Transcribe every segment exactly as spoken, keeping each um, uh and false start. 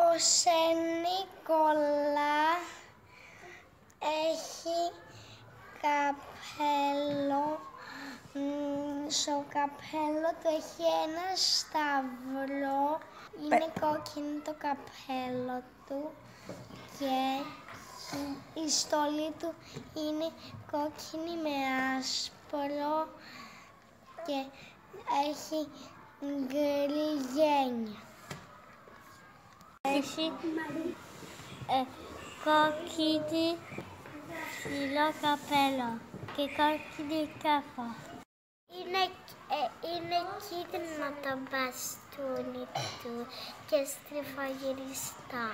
Ο Σεν Νικόλα έχει καπέλο. Στο καπέλο του έχει ένα σταυρό. Είναι κόκκινο το καπέλο του και η στολή του είναι κόκκινη με άσπρο και έχει γκρι γένια. Έχει ε, κόκκινη ψηλό καπέλο και κόκκινη κέφα. Είναι, ε, είναι κίτρινο το μπαστούνι του και στριφογυριστό.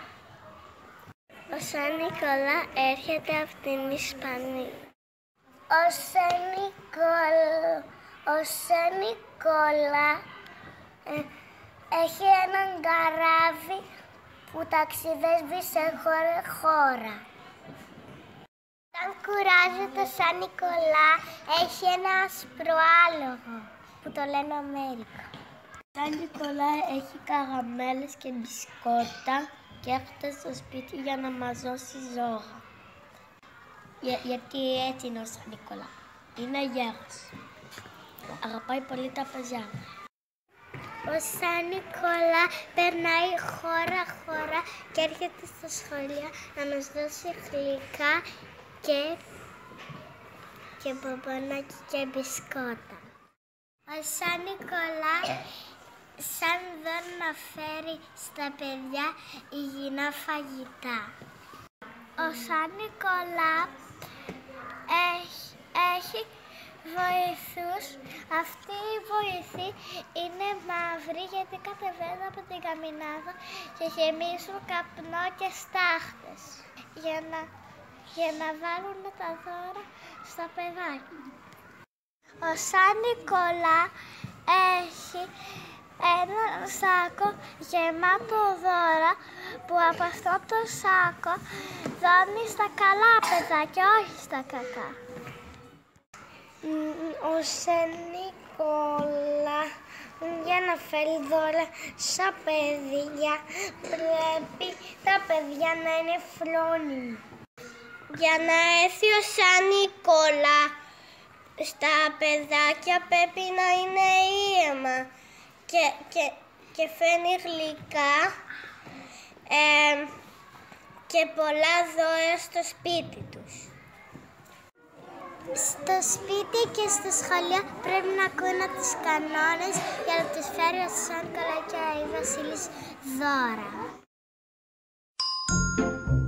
Ο Σαν Νικόλα έρχεται από την Ισπανία. Ο Σαν Νικόλα, ο Σαν Νικόλα ε, έχει έναν καράβι που ταξιδεύει σε χώρα χώρα. Όταν κουράζεται ο Σαν Νικόλα έχει ένα άσπρο άλογο που το λένε Αμέρικα. Ο Σαν Νικόλα έχει καραμέλες και μπισκότα και έρχεται στο σπίτι για να μαζώσει ζώα. Για, γιατί έτσι είναι ο Σαν Νικόλα. Είναι αγέρος. Αγαπάει πολύ τα παιδιά. Ο Σαν Νικόλα περνάει χώρα-χώρα και έρχεται στα σχολεία να μας δώσει γλυκά και, και μπομπονάκι και μπισκότα. Ο Σαν Νικόλα σαν δώρο να φέρει στα παιδιά υγιεινά φαγητά. Ο Σαν Νικόλα έχει, έχει βοηθούς. Αυτή η βοηθή είναι μαύρη γιατί κατεβαίνουν από την καμινάδα και γεμίζουν καπνό και στάχτες για να, για να βάλουν τα δώρα στα παιδάκια. Ο Σαν Νικόλα έχει ένα σάκο γεμάτο δώρα που από αυτό το σάκο δώνει στα καλά παιδάκια, όχι στα κακά. Ο Σαν Νικόλα για να φέρει δώρα στα παιδιά πρέπει τα παιδιά να είναι φρόνιμοι. Για να έρθει ο Σαν Νικόλα στα παιδάκια πρέπει να είναι ήρεμα και, και, και φέρνει γλυκά ε, και πολλά δώρα στο σπίτι τους. Στο σπίτι και στο σχολείο πρέπει να ακούνε τους κανόνες για να τους φέρει ο Σαν Νικόλα και η Βασίλισσα δώρα.